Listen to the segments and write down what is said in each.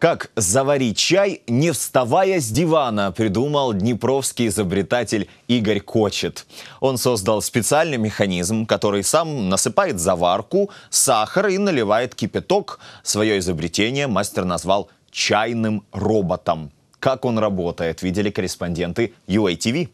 Как заварить чай, не вставая с дивана, придумал днепровский изобретатель Игорь Кочет. Он создал специальный механизм, который сам насыпает заварку, сахар и наливает кипяток. Свое изобретение мастер назвал чайным роботом. Как он работает, видели корреспонденты UATV.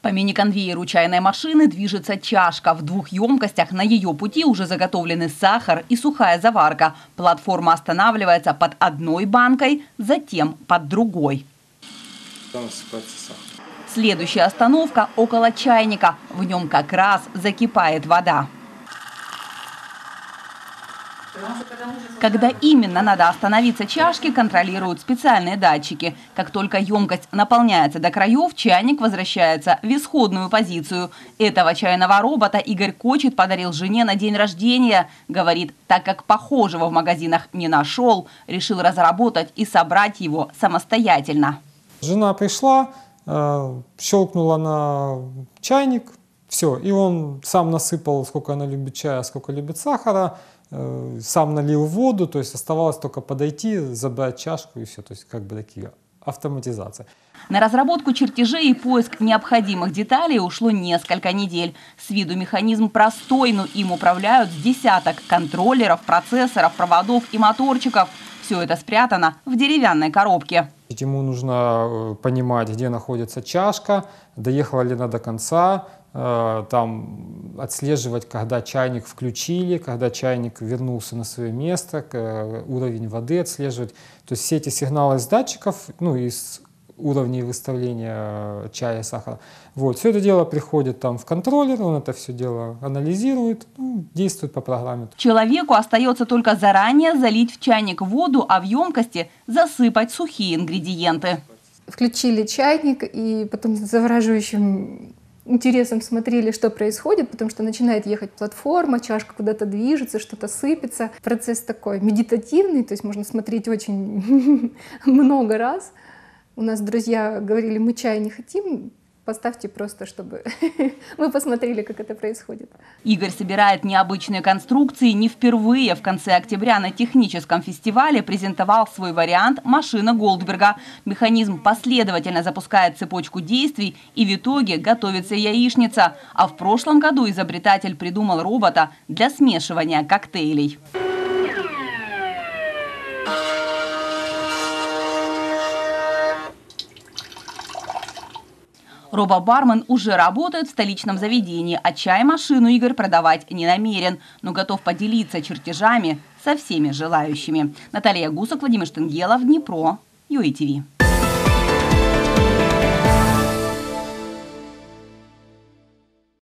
По мини-конвейеру чайной машины движется чашка. В двух емкостях на ее пути уже заготовлены сахар и сухая заварка. Платформа останавливается под одной банкой, затем под другой. Там сыпается сахар. Следующая остановка около чайника. В нем как раз закипает вода. Когда именно надо остановиться чашки, контролируют специальные датчики. Как только емкость наполняется до краев, чайник возвращается в исходную позицию. Этого чайного робота Игорь Кочет подарил жене на день рождения. Говорит, так как похожего в магазинах не нашел, решил разработать и собрать его самостоятельно. Жена пришла, щелкнула на чайник, все, и он сам насыпал, сколько она любит чая, сколько любит сахара. Сам налил воду, то есть оставалось только подойти, забрать чашку и все, то есть как бы такие автоматизация. На разработку чертежей и поиск необходимых деталей ушло несколько недель. С виду механизм простой, но им управляют с десяток контроллеров, процессоров, проводов и моторчиков. Все это спрятано в деревянной коробке. Ему нужно понимать, где находится чашка, доехала ли она до конца, там отслеживать, когда чайник включили, когда чайник вернулся на свое место, уровень воды отслеживать. То есть все эти сигналы из датчиков, ну, из уровней выставления чая и сахара. Вот, все это дело приходит там в контроллер, он это все дело анализирует, ну, действует по программе. Человеку остается только заранее залить в чайник воду, а в емкости засыпать сухие ингредиенты. Включили чайник и потом с завораживающим интересом смотрели, что происходит, потому что начинает ехать платформа, чашка куда-то движется, что-то сыпется. Процесс такой медитативный, то есть можно смотреть очень много раз. У нас друзья говорили, мы чая не хотим, поставьте просто, чтобы мы посмотрели, как это происходит. Игорь собирает необычные конструкции не впервые. В конце октября на техническом фестивале презентовал свой вариант «Машина Голдберга». Механизм последовательно запускает цепочку действий, и в итоге готовится яичница. А в прошлом году изобретатель придумал робота для смешивания коктейлей. Робо-бармен уже работает в столичном заведении, а чай-машину Игорь продавать не намерен, но готов поделиться чертежами со всеми желающими. Наталья Гусак, Владимир Штенгелов, Днипро, UATV.